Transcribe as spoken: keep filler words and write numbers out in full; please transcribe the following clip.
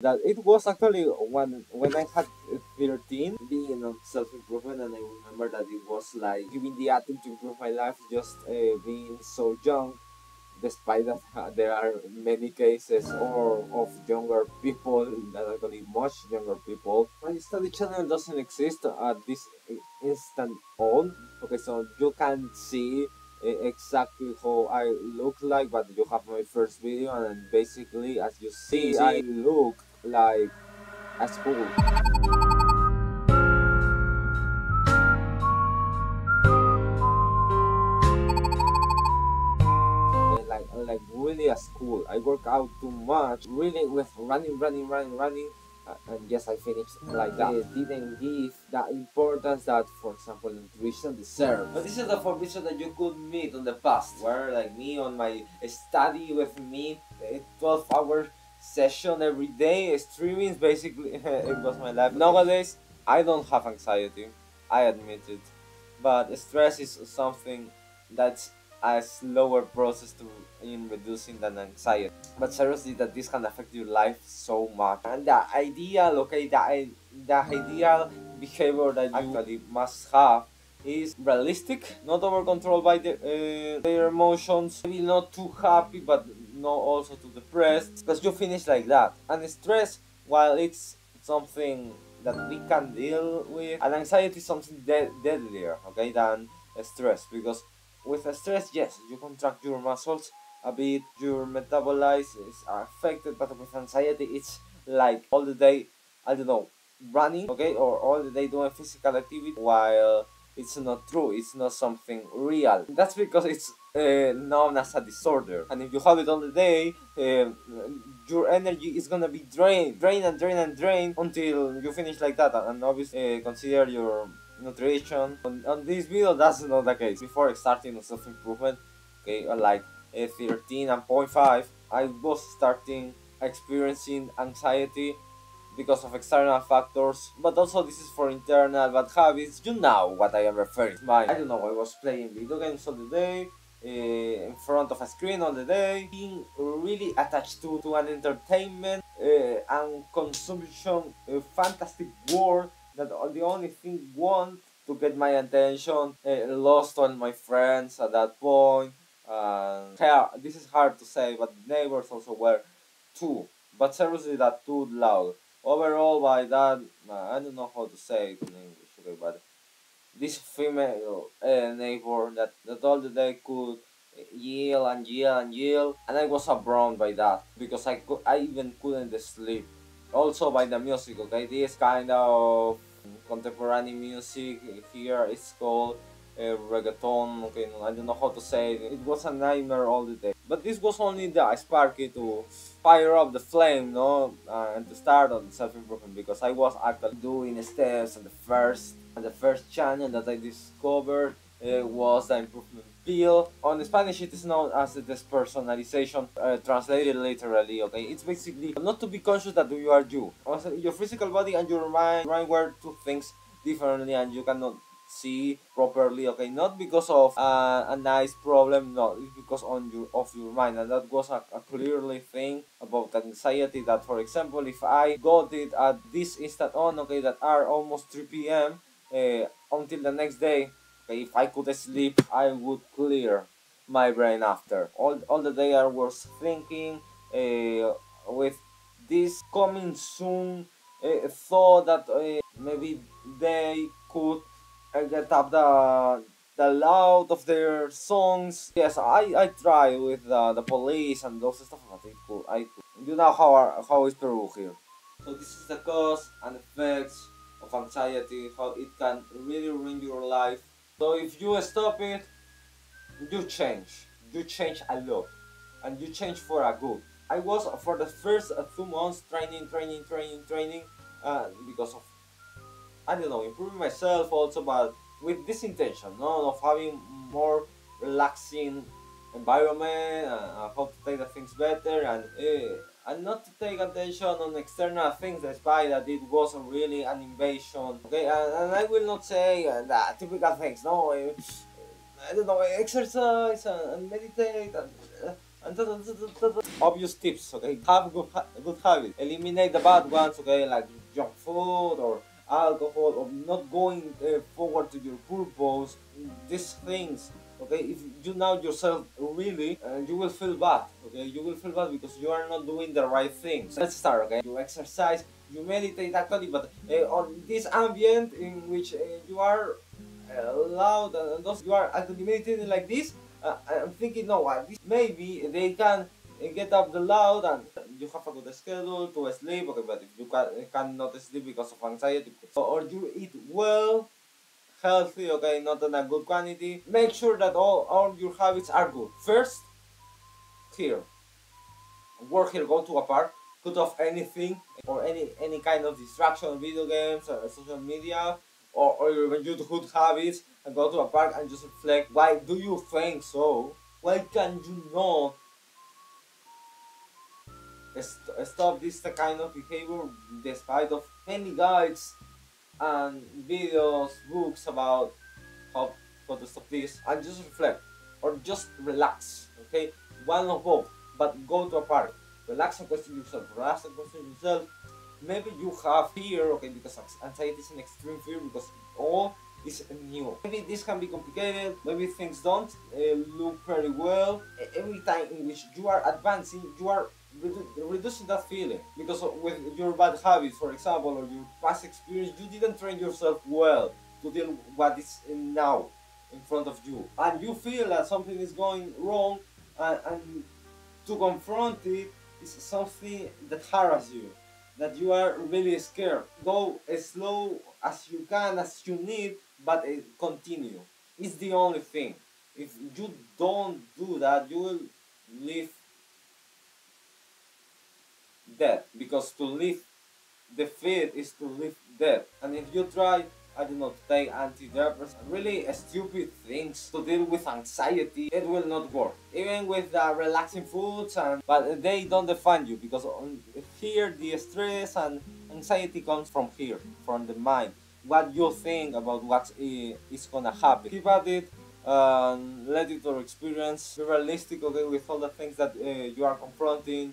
That it was actually when when I had thirteen, being on self-improvement, and I remember that it was like giving the attempt to improve my life, just uh, being so young, despite that uh, there are many cases or of younger people, that actually much younger people. My study channel doesn't exist at this instant on. Okay, so you can see exactly how I look like, but you have my first video, and basically as you see, I look like a school. Like, like really a school. I work out too much, really with running, running, running, running. And yes, I finished like that. It didn't give the importance that, for example, nutrition deserves. But this is the foundation that you could meet on the past, where like me on my study with me, a twelve hour session every day, streaming, basically it was my life. Nowadays, I don't have anxiety, I admit it, but stress is something that's a slower process to in reducing than anxiety. But seriously, that this can affect your life so much. And the ideal, okay, the, the ideal behavior that you actually must have is realistic, not over controlled by the, uh, their emotions, maybe not too happy, but not also too depressed, because you finish like that. And stress, while it's something that we can deal with, and anxiety is something de deadlier, okay, than stress, because with stress, yes, you contract your muscles a bit, your metabolism is affected, but with anxiety, it's like all the day, I don't know, running, okay, or all the day doing physical activity, while it's not true, it's not something real. That's because it's uh, known as a disorder, and if you have it all the day, uh, your energy is gonna be drained, drained and drained and drained, until you finish like that. And obviously, uh, consider your nutrition. On, on this video, that's not the case. Before starting on self-improvement, okay, like uh, thirteen and point five, I was starting experiencing anxiety because of external factors, but also this is for internal bad habits. You know what I am referring to. My, I don't know, I was playing video games all the day, uh, in front of a screen all the day, being really attached to, to an entertainment uh, and consumption uh, fantastic world. That the only thing want to get my attention, uh, lost on my friends at that point. Uh, this is hard to say, but neighbors also were too. But seriously, that too loud. Overall, by that, uh, I don't know how to say it in English, okay, but this female uh, neighbor that, that all the day could yell and yell and yell, and I was abroad by that, because I, could, I even couldn't sleep. Also by the music, okay, this kind of contemporary music here is called uh, reggaeton, okay, I don't know how to say it, it was a nightmare all the day. But this was only the spark to fire up the flame, no, uh, and to start on self-improvement, because I was actually doing steps, and the first, and the first channel that I discovered uh, was the improvement pill. On Spanish, it is known as the despersonalization, uh, translated literally, okay? It's basically not to be conscious that you are you. Also, your physical body and your mind, mind were two things differently, and you cannot see properly, okay? Not because of uh, a nice problem, no, it's because on your, of your mind. And that was a, a clearly thing about anxiety, that, for example, if I got it at this instant on, okay, that are almost three p m Uh, until the next day, if I could sleep, I would clear my brain after. All, all the day I was thinking uh, with this coming soon uh, thought that uh, maybe they could uh, get up the, the loud of their songs. Yes, I, I try with uh, the police and those stuff, but I could, I could. You know how, are, how is Peru here. So this is the cause and effects of anxiety, how it can really ruin your life. So if you stop it, you change. You change a lot. And you change for a good. I was for the first two months training, training, training, training. Uh, because of, I don't know, improving myself also, but with this intention, no, of having more relaxing environment, uh, how to take the things better, and, uh, and not to take attention on external things, despite that it wasn't really an invasion, okay, and, and I will not say uh, the typical things, no, I, I don't know, exercise and, and meditate, and, uh, Obvious tips, okay? Have good, good habits. Eliminate the bad ones, okay? Like junk food or alcohol, or not going uh, forward to your purpose. These things, okay? If you know yourself really, uh, you will feel bad, okay? You will feel bad because you are not doing the right things. Let's start, okay? You exercise, you meditate actually, but uh, on this ambient in which uh, you are uh, loud and those you are actually meditating like this, uh, I'm thinking, no, uh, this, maybe they can uh, get up the loud and you have a good schedule to sleep, okay, but if you can, uh, cannot sleep because of anxiety, so, or you eat well, healthy, okay, not in a good quantity, make sure that all, all your habits are good. First, here, work here, go to a park, cut off anything or any any kind of distraction, video games, or social media, or, or even your good habits, and go to a park and just reflect. Why do you think so? Why can you not st stop this kind of behavior despite of many guides and videos, books about how, how to stop this? And just reflect or just relax, okay? One of both, but go to a park. Relax and question yourself, relax and question yourself. Maybe you have fear, okay, because anxiety is an extreme fear because all is new. Maybe this can be complicated, maybe things don't uh, look very well. Every time in which you are advancing, you are redu reducing that feeling. Because with your bad habits, for example, or your past experience, you didn't train yourself well to deal with what is now in front of you. And you feel that something is going wrong, and, and to confront it, it's something that harasses you, that you are really scared. Go as slow as you can, as you need, but uh, continue. It's the only thing. If you don't do that, you will live dead, because to live defeat is to live dead. And if you try, I do not take antidepressants, really stupid things to deal with anxiety, it will not work. Even with the relaxing foods, and, but they don't define you, because on here the stress and anxiety comes from here, from the mind. What you think about what is gonna happen. Keep at it, um, let it your experience, be realistic, okay, with all the things that uh, you are confronting.